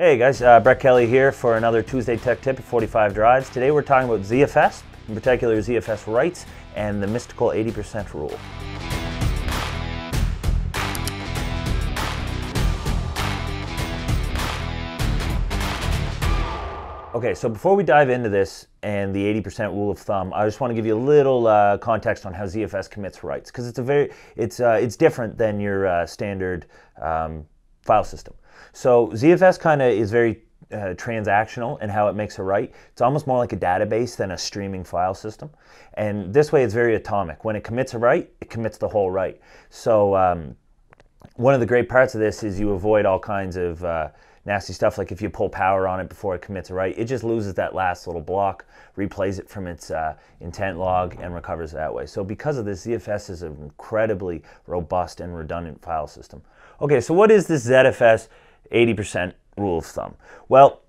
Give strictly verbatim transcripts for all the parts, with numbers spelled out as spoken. Hey guys, uh, Brett Kelly here for another Tuesday Tech Tip at forty-five Drives. Today we're talking about Z F S, in particular Z F S rights, and the mystical eighty percent rule. Okay, so before we dive into this and the eighty percent rule of thumb, I just want to give you a little uh, context on how Z F S commits rights, because it's a very, it's uh, it's different than your uh, standard um, file system. So Z F S kind of is very uh, transactional in how it makes a write. It's almost more like a database than a streaming file system. And this way it's very atomic. When it commits a write, it commits the whole write. So um, one of the great parts of this is you avoid all kinds of uh, nasty stuff, like if you pull power on it before it commits a write, it just loses that last little block, replays it from its uh, intent log, and recovers that way. So because of this, Z F S is an incredibly robust and redundant file system. Okay, so what is this Z F S eighty percent rule of thumb? Well,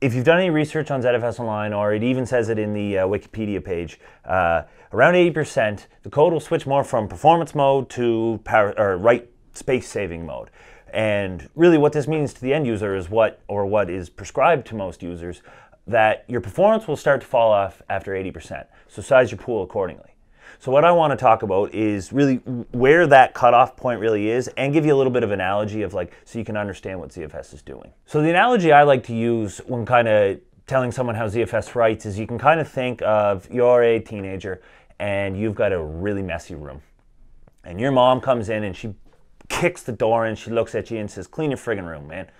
if you've done any research on Z F S online, or it even says it in the uh, Wikipedia page, uh, around eighty percent, the code will switch more from performance mode to power, or write space saving mode. And really what this means to the end user is what, or what is prescribed to most users, that your performance will start to fall off after eighty percent. So size your pool accordingly. So what I want to talk about is really where that cutoff point really is, and give you a little bit of analogy of like, so you can understand what Z F S is doing. So the analogy I like to use when kind of telling someone how Z F S writes is you can kind of think of you're a teenager and you've got a really messy room. And your mom comes in and she kicks the door and she looks at you and says, "Clean your friggin' room, man."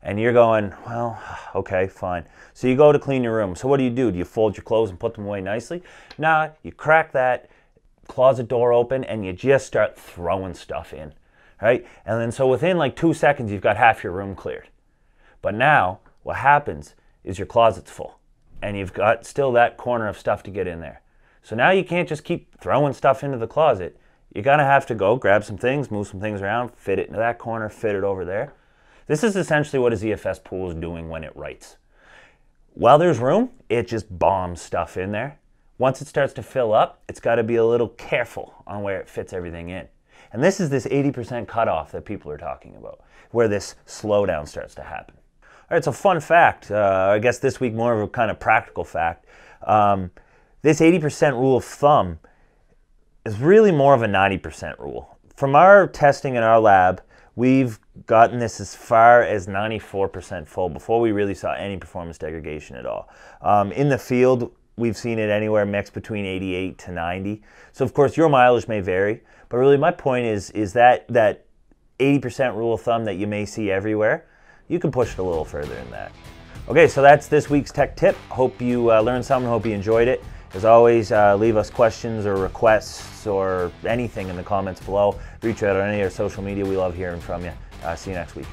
And you're going, well, okay, fine. So you go to clean your room. So what do you do? Do you fold your clothes and put them away nicely? Nah, you crack that closet door open and you just start throwing stuff in, right? And then so within like two seconds, you've got half your room cleared. But now what happens is your closet's full and you've got still that corner of stuff to get in there. So now you can't just keep throwing stuff into the closet. You're gonna have to go grab some things, move some things around, fit it into that corner, fit it over there. This is essentially what a Z F S pool is doing when it writes. While there's room, it just bombs stuff in there. Once it starts to fill up, it's got to be a little careful on where it fits everything in. And this is this eighty percent cutoff that people are talking about, where this slowdown starts to happen. All right, so fun fact, uh, I guess this week more of a kind of practical fact. Um, this eighty percent rule of thumb is really more of a ninety percent rule. From our testing in our lab, we've gotten this as far as ninety-four percent full before we really saw any performance degradation at all. Um, in the field, we've seen it anywhere mixed between eighty-eight to ninety. So of course your mileage may vary, but really my point is, is that that eighty percent rule of thumb that you may see everywhere, you can push it a little further than that. Okay, so that's this week's tech tip. Hope you uh, learned something, hope you enjoyed it. As always, uh, leave us questions or requests or anything in the comments below. Reach out on any of our social media. We love hearing from you. Uh, see you next week.